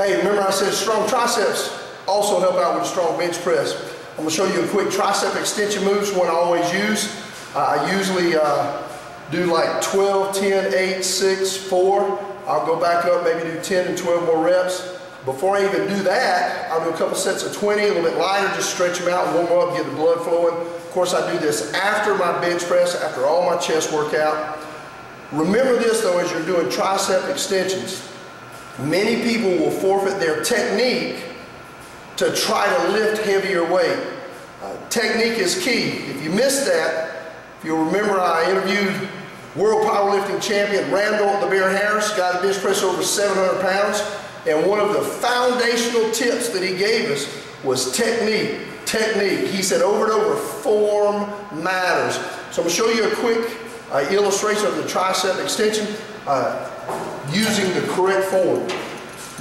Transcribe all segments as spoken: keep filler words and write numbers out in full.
Hey, remember I said strong triceps also help out with a strong bench press. I'm going to show you a quick tricep extension move. It's one I always use. Uh, I usually uh, do like twelve, ten, eight, six, four. I'll go back up, maybe do ten and twelve more reps. Before I even do that, I'll do a couple sets of twenty, a little bit lighter, just stretch them out, warm up, get the blood flowing. Of course, I do this after my bench press, after all my chest workout. Remember this though, as you're doing tricep extensions, many people will forfeit their technique to try to lift heavier weight. Uh, technique is key. If you missed that, if you remember, I interviewed world powerlifting champion Randolph the Bear Harris, got a bench press over seven hundred pounds. And one of the foundational tips that he gave us was technique, technique. He said over and over, form matters. So I'm going to show you a quick uh, illustration of the tricep extension uh, using the correct form.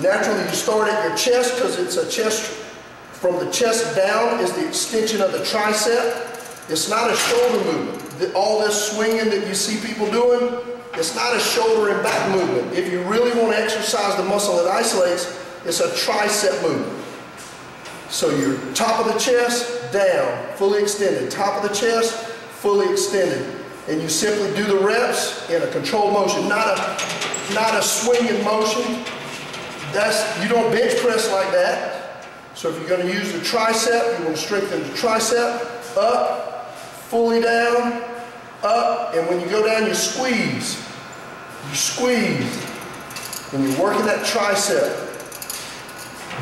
Naturally, you start at your chest because it's a chest, from the chest down is the extension of the tricep. It's not a shoulder movement. All this swinging that you see people doing, it's not a shoulder and back movement. If you really want to exercise the muscle that isolates, it's a tricep movement. So you're top of the chest, down, fully extended. Top of the chest, fully extended. And you simply do the reps in a controlled motion, not a, not a swinging motion. That's, you don't bench press like that. So if you're going to use the tricep, you want to strengthen the tricep, up, fully down, up, and when you go down, you squeeze. You squeeze. And you're working that tricep.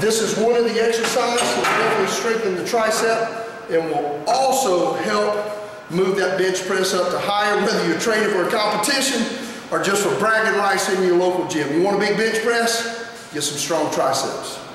This is one of the exercises that definitely strengthens the tricep and will also help move that bench press up to higher, whether you're training for a competition or just for bragging rights in your local gym. You want a big bench press? Get some strong triceps.